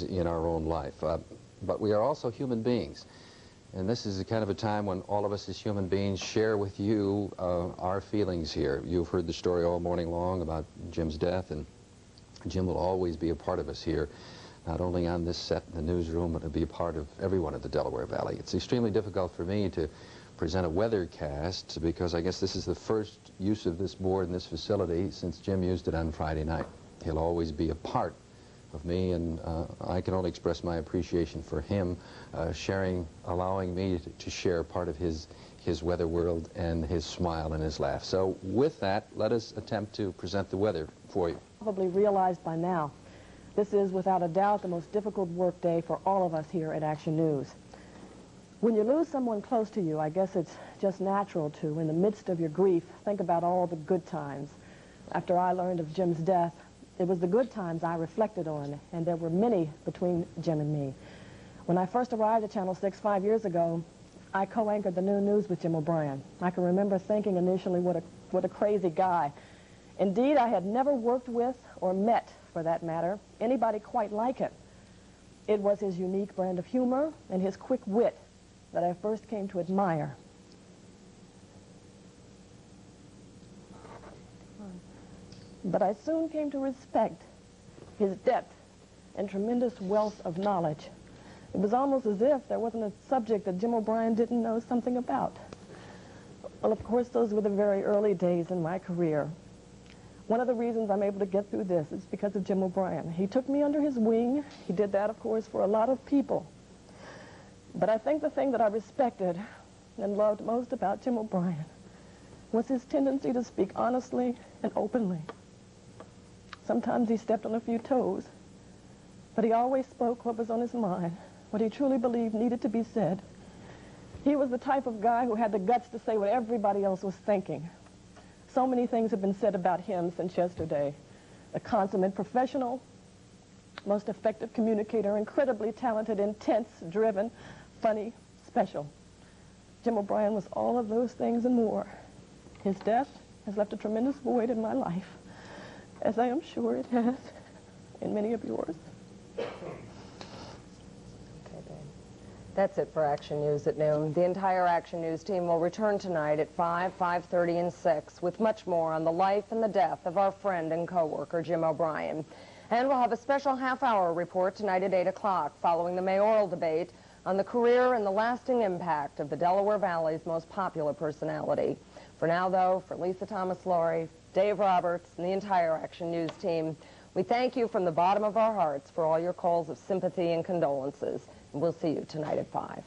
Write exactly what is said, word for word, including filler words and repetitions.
difficulties in our own life. Uh, but we are also human beings. And this is the kind of a time when all of us as human beings share with you uh, our feelings here. You've heard the story all morning long about Jim's death, and Jim will always be a part of us here, not only on this set in the newsroom, but to be a part of everyone at the Delaware Valley. It's extremely difficult for me to present a weathercast because I guess this is the first use of this board in this facility since Jim used it on Friday night. He'll always be a part of me, and uh, I can only express my appreciation for him uh, sharing, allowing me to, to share part of his, his weather world and his smile and his laugh. So with that, let us attempt to present the weather for you. Probably realized by now, this is without a doubt the most difficult work day for all of us here at Action News. When you lose someone close to you, I guess it's just natural to, in the midst of your grief, think about all the good times. After I learned of Jim's death, it was the good times I reflected on, and there were many between Jim and me. When I first arrived at Channel six five years ago, I co-anchored the noon news with Jim O'Brien. I can remember thinking initially, what a, what a crazy guy. Indeed, I had never worked with, or met, for that matter, anybody quite like him. It was his unique brand of humor and his quick wit that I first came to admire. But I soon came to respect his depth and tremendous wealth of knowledge. It was almost as if there wasn't a subject that Jim O'Brien didn't know something about. Well, of course, those were the very early days in my career. One of the reasons I'm able to get through this is because of Jim O'Brien. He took me under his wing. He did that, of course, for a lot of people. But I think the thing that I respected and loved most about Jim O'Brien was his tendency to speak honestly and openly. Sometimes he stepped on a few toes, but he always spoke what was on his mind, what he truly believed needed to be said. He was the type of guy who had the guts to say what everybody else was thinking. So many things have been said about him since yesterday. A consummate professional, most effective communicator, incredibly talented, intense, driven, funny, special. Jim O'Brien was all of those things and more. His death has left a tremendous void in my life, as I am sure it has in many of yours. Okay, babe. That's it for Action News at noon. The entire Action News team will return tonight at five, five thirty, and six with much more on the life and the death of our friend and co-worker Jim O'Brien. And we'll have a special half-hour report tonight at eight o'clock following the mayoral debate on the career and the lasting impact of the Delaware Valley's most popular personality. For now, though, for Lisa Thomas-Laury, Dave Roberts, and the entire Action News team, we thank you from the bottom of our hearts for all your calls of sympathy and condolences. And we'll see you tonight at five.